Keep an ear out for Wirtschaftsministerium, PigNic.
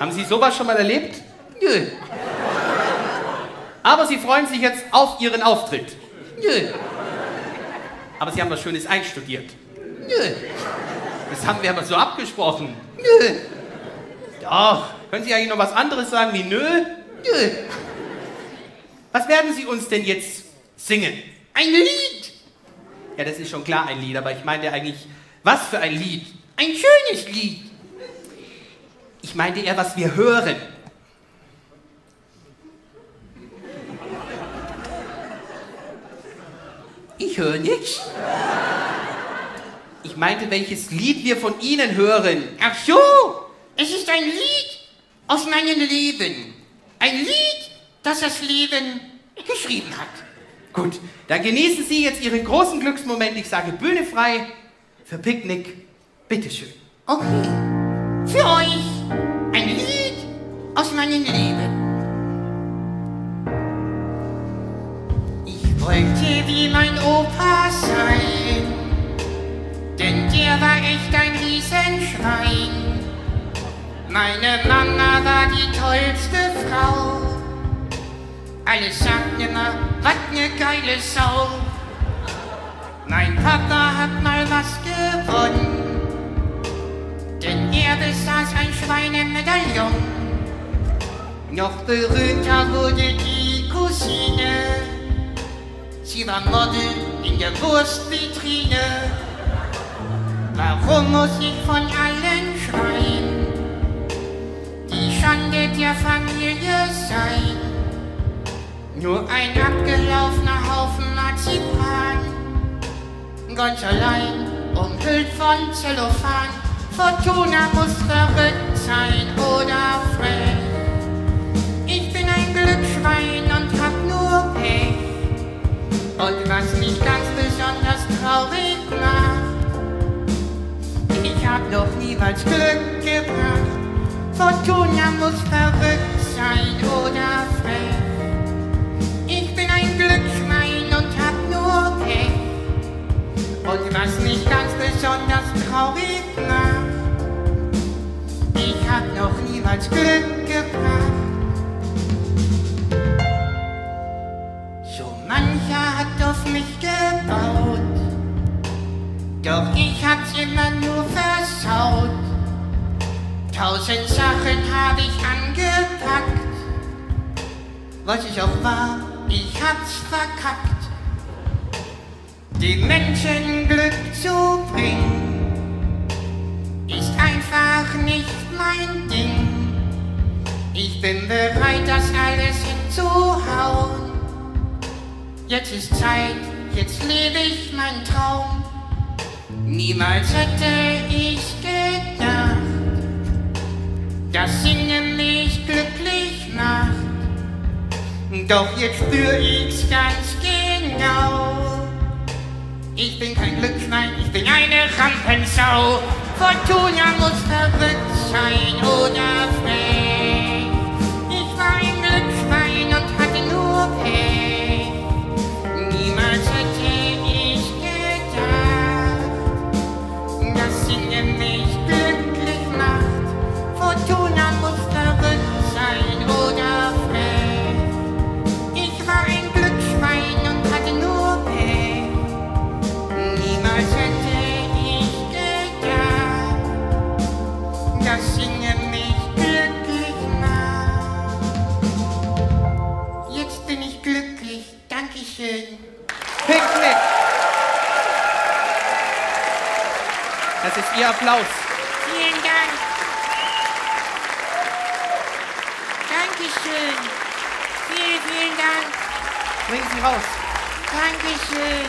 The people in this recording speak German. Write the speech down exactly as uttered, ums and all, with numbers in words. Haben Sie sowas schon mal erlebt? Nö. Aber Sie freuen sich jetzt auf Ihren Auftritt. Nö. Aber Sie haben was Schönes einstudiert. Nö. Das haben wir aber so abgesprochen. Nö. Doch. Können Sie eigentlich noch was anderes sagen wie nö? Nö. Was werden Sie uns denn jetzt singen? Ein Lied. Ja, das ist schon klar ein Lied, aber ich meinte eigentlich, was für ein Lied? Ein schönes Lied. Ich meinte eher, was wir hören. Ich höre nichts. Ich meinte, welches Lied wir von Ihnen hören. Ach so, es ist ein Lied aus meinem Leben. Ein Lied, das das Leben geschrieben hat. Gut, dann genießen Sie jetzt Ihren großen Glücksmoment. Ich sage Bühne frei für PigNic. Bitteschön. Okay, für euch ein Lied aus meinem Leben. Ich wollte wie mein Opa sein. Denn der war echt ein Riesenschwein. Meine Mama war die tollste Frau. Alle sagten immer, was ne geile Sau. Mein Papa hat mal was gewonnen. Denn er besaß ein Schweinemedaillon. Noch berühmter wurde die Cousine. Sie war Model in der Wurstvitrine. Warum muss ich von allen schreien? Die Schande der Familie sein. Nur ein abgelaufener Haufen Marzipan. Ganz allein, umhüllt von Zellophan. Fortuna muss verrückt sein oder frech. Ich bin ein Glücksschwein und hab nur Pech. Und was mich ganz besonders traurig macht, ich hab noch niemals Glück gebracht. Fortuna muss verrückt sein oder frech. Ich bin ein Glücksschwein und hab nur Pech. Und was mich ganz besonders traurig macht, ich hab noch niemals Glück gebracht. So mancher hat auf mich gebaut. Doch ich hab's immer nur versaut. Tausend Sachen hab ich angepackt. Was ich auch war, ich hab's verkackt. Den Menschen Glück zu bringen, ist einfach nicht mein Ding. Ich bin bereit, das alles hinzuhauen. Jetzt ist Zeit, jetzt lebe ich meinen Traum. Niemals hätte ich gedacht, dass Singen mich glücklich macht. Doch jetzt spür ich's ganz genau. Ich bin kein Glücksschwein, ich bin eine Rampensau. Fortuna muss verrückt sein oder frech. Ich war ein Glücksschwein und hatte nur Pech. Niemals hätte PigNic. Das ist Ihr Applaus. Vielen Dank. Dankeschön. Vielen, vielen Dank. Bringen Sie raus. Dankeschön.